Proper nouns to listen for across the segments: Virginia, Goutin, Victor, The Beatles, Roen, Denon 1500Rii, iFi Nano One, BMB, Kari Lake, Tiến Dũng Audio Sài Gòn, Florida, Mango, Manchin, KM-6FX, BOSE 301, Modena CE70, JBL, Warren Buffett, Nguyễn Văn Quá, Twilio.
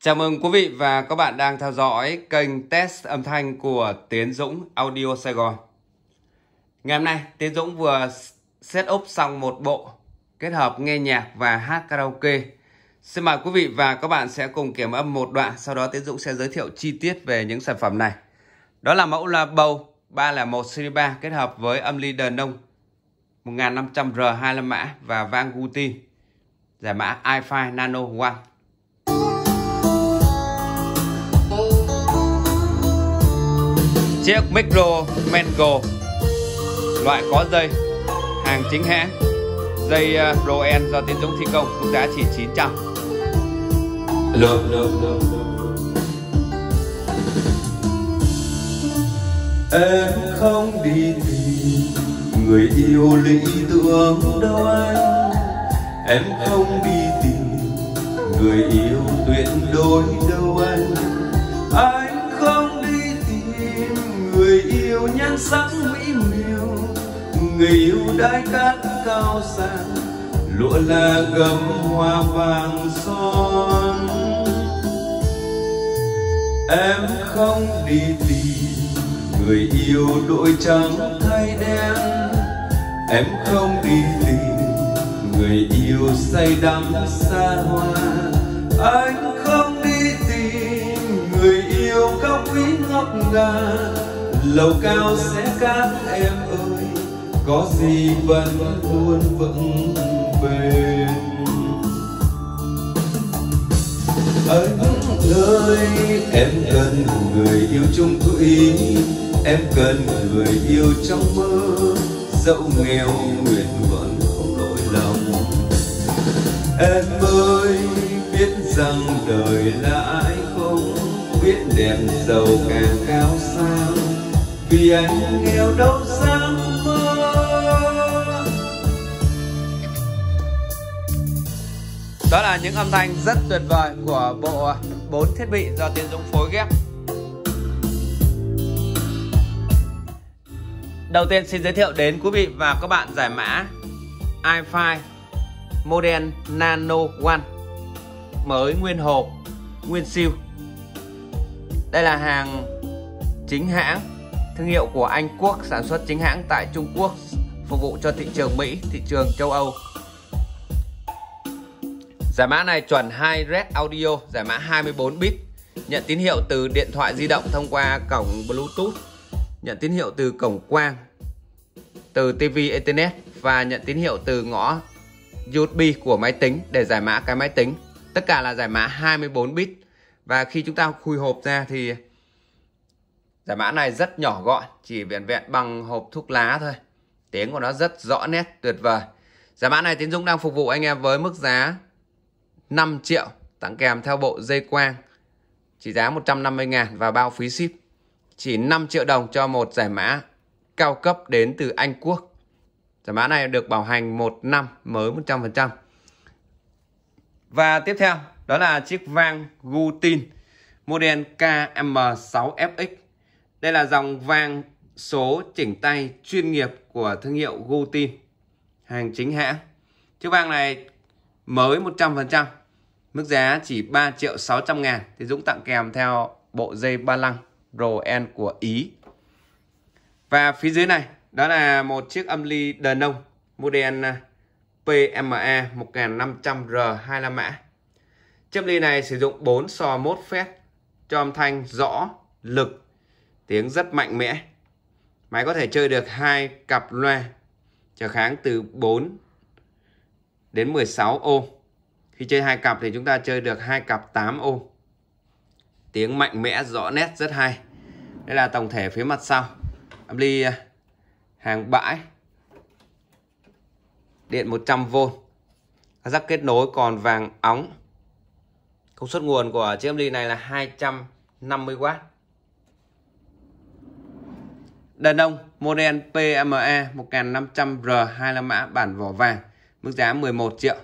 Chào mừng quý vị và các bạn đang theo dõi kênh test âm thanh của Tiến Dũng Audio Sài Gòn. Ngày hôm nay Tiến Dũng vừa set up xong một bộ kết hợp nghe nhạc và hát karaoke. Xin mời quý vị và các bạn sẽ cùng kiểm âm một đoạn, sau đó Tiến Dũng sẽ giới thiệu chi tiết về những sản phẩm này. Đó là mẫu loa bầu 301 series 3 kết hợp với âm ly Denon 1500Rii 25 mã và vang Goutin giải mã iFi Nano One. Chiếc micro Mango loại có dây, hàng chính hãng, dây Roen do Tiến Dũng thi công, cũng giá chỉ 900. Em không đi tìm người yêu lý tưởng đâu anh, em không đi tìm người yêu tuyệt đối đâu anh. Anh không đi tìm người yêu nhan sắc mỹ miều, người yêu đai cát cao sang, lụa là gấm hoa vàng son. Em không đi tìm người yêu đội trắng thay đen, em không đi tìm người yêu say đắm xa hoa. Anh không đi tìm người yêu cao quý ngọc ngà, lầu cao sẽ cát em ơi, có gì vẫn luôn vững bền. Anh ơi, em cần người yêu chung thủy, em cần người yêu trong mơ, dẫu nghèo nguyện vẫn không đổi lòng. Em ơi, biết rằng đời là ai không, biết đẹp giàu càng cao sang, vì anh nghèo đâu dám mơ. Đó là những âm thanh rất tuyệt vời của bộ 4 thiết bị do Tiến Dũng phối ghép. Đầu tiên xin giới thiệu đến quý vị và các bạn giải mã iFi Modena CE70 mới nguyên hộp, nguyên siêu. Đây là hàng chính hãng, thương hiệu của Anh Quốc, sản xuất chính hãng tại Trung Quốc, phục vụ cho thị trường Mỹ, thị trường châu Âu. Giải mã này chuẩn Hi-Res Audio, giải mã 24 bit, nhận tín hiệu từ điện thoại di động thông qua cổng Bluetooth, nhận tín hiệu từ cổng quang, từ TV Ethernet và nhận tín hiệu từ ngõ USB của máy tính để giải mã cái máy tính. Tất cả là giải mã 24 bit và khi chúng ta khui hộp ra thì giải mã này rất nhỏ gọn, chỉ vẹn vẹn bằng hộp thuốc lá thôi. Tiếng của nó rất rõ nét, tuyệt vời. Giải mã này Tiến Dũng đang phục vụ anh em với mức giá 5 triệu, tặng kèm theo bộ dây quang chỉ giá 150.000 và bao phí ship. Chỉ 5 triệu đồng cho một giải mã cao cấp đến từ Anh Quốc. Giải mã này được bảo hành 1 năm mới 100%. Và tiếp theo đó là chiếc vang Goutin Model KM-6FX. Đây là dòng vang số chỉnh tay chuyên nghiệp của thương hiệu Goutin, hàng chính hãng. Chiếc vang này mới 100%, mức giá chỉ 3.600.000 thì Dũng tặng kèm theo bộ dây ba lăng Roen của Ý. Và phía dưới này đó là một chiếc âm ly Denon Model PMA 1500R 25 mã. Chiếc âm ly này sử dụng 4 sò mốt phép cho âm thanh rõ, lực, tiếng rất mạnh mẽ. Máy có thể chơi được 2 cặp loa trở kháng từ 4 đến 16 ohm. Khi chơi 2 cặp thì chúng ta chơi được 2 cặp 8 ohm. Tiếng mạnh mẽ, rõ nét, rất hay. Đây là tổng thể phía mặt sau. Âm ly hàng bãi, điện 100V, các giắc kết nối còn vàng óng. Công suất nguồn của chiếc âm ly này là 250W. Denon Model PMA 1500R 25 mã bản vỏ vàng, mức giá 11 triệu.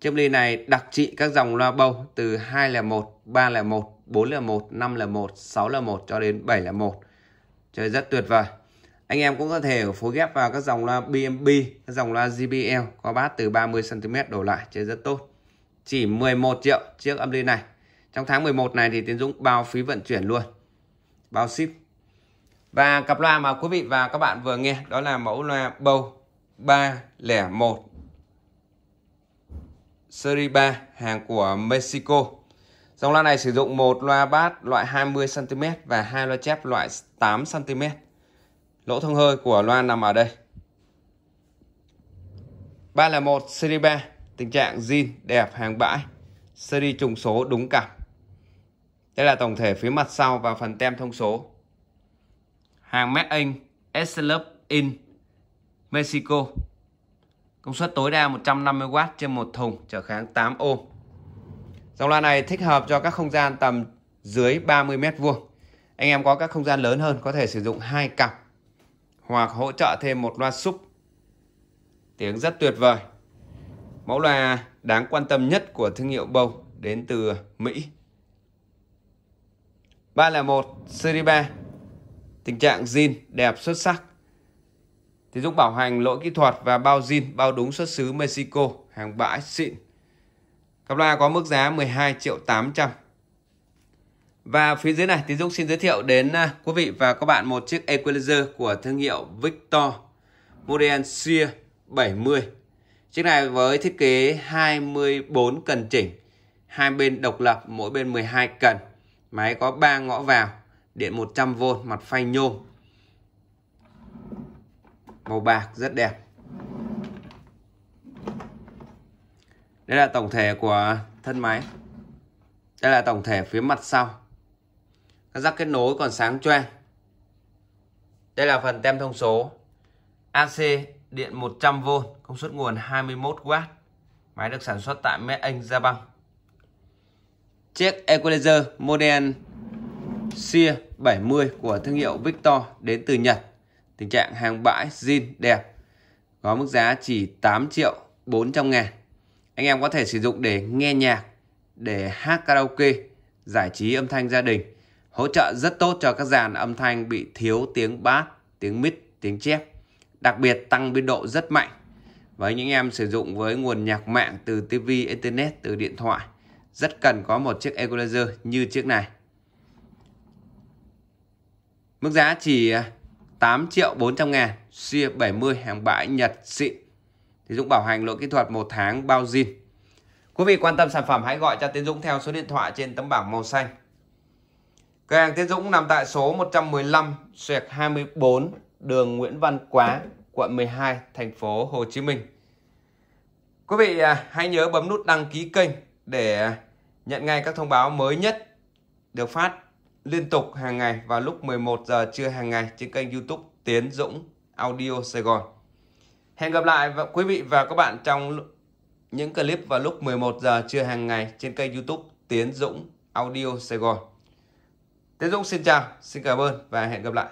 Chiếc ly này đặc trị các dòng loa bầu từ 201, 301, 401, 501, 601 cho đến 701. Chơi rất tuyệt vời. Anh em cũng có thể phối ghép vào các dòng loa BMB, các dòng loa JBL có bát từ 30 cm đổ lại, chơi rất tốt. Chỉ 11 triệu chiếc âm ly này. Trong tháng 11 này thì Tiến Dũng bao phí vận chuyển luôn, bao ship. Và cặp loa mà quý vị và các bạn vừa nghe đó là mẫu loa BOSE 301 series 3 hàng của Mexico. Dòng loa này sử dụng một loa bass loại 20cm và hai loa chép loại 8cm. Lỗ thông hơi của loa nằm ở đây. 301 series 3, tình trạng zin đẹp hàng bãi, series trùng số đúng cặp. Đây là tổng thể phía mặt sau và phần tem thông số. Hàng made in Excellent in Mexico. Công suất tối đa 150W trên một thùng, trở kháng 8 ohm. Dòng loa này thích hợp cho các không gian tầm dưới 30 m². Anh em có các không gian lớn hơn có thể sử dụng hai cặp hoặc hỗ trợ thêm một loa sub. Tiếng rất tuyệt vời. Mẫu loa đáng quan tâm nhất của thương hiệu BOSE đến từ Mỹ. 301 series 3. Tình trạng zin đẹp xuất sắc. Tiến Dũng bảo hành lỗi kỹ thuật và bao zin, bao đúng xuất xứ Mexico, hàng bãi xịn. Cặp loa có mức giá 12.800.000. Và phía dưới này Tiến Dũng xin giới thiệu đến quý vị và các bạn một chiếc equalizer của thương hiệu Victor Modena CE70. Chiếc này với thiết kế 24 cần chỉnh, hai bên độc lập, mỗi bên 12 cần. Máy có 3 ngõ vào, điện 100V, mặt phay nhôm. Màu bạc rất đẹp. Đây là tổng thể của thân máy. Đây là tổng thể phía mặt sau. Các rắc kết nối còn sáng choang. Đây là phần tem thông số. AC điện 100V, công suất nguồn 21W. Máy được sản xuất tại Made in Japan. Chiếc equalizer Modena CE70 của thương hiệu Victor đến từ Nhật. Tình trạng hàng bãi zin đẹp. Có mức giá chỉ 8.400.000. Anh em có thể sử dụng để nghe nhạc, để hát karaoke, giải trí âm thanh gia đình. Hỗ trợ rất tốt cho các dàn âm thanh bị thiếu tiếng bass, tiếng mid, tiếng chép. Đặc biệt tăng biên độ rất mạnh. Với những em sử dụng với nguồn nhạc mạng từ TV, Internet, từ điện thoại, rất cần có một chiếc equalizer như chiếc này. Mức giá chỉ 8.400.000, CE70 hàng bãi Nhật xịn. Tiến Dũng bảo hành lỗi kỹ thuật 1 tháng bao zin. Quý vị quan tâm sản phẩm hãy gọi cho Tiến Dũng theo số điện thoại trên tấm bảng màu xanh. Cửa hàng Tiến Dũng nằm tại số 115/24 đường Nguyễn Văn Quá, quận 12, thành phố Hồ Chí Minh. Quý vị hãy nhớ bấm nút đăng ký kênh để nhận ngay các thông báo mới nhất được phát liên tục hàng ngày vào lúc 11 giờ trưa hàng ngày trên kênh YouTube Tiến Dũng Audio Sài Gòn. Hẹn gặp lại quý vị và các bạn trong những clip vào lúc 11 giờ trưa hàng ngày trên kênh YouTube Tiến Dũng Audio Sài Gòn. Tiến Dũng xin chào, xin cảm ơn và hẹn gặp lại.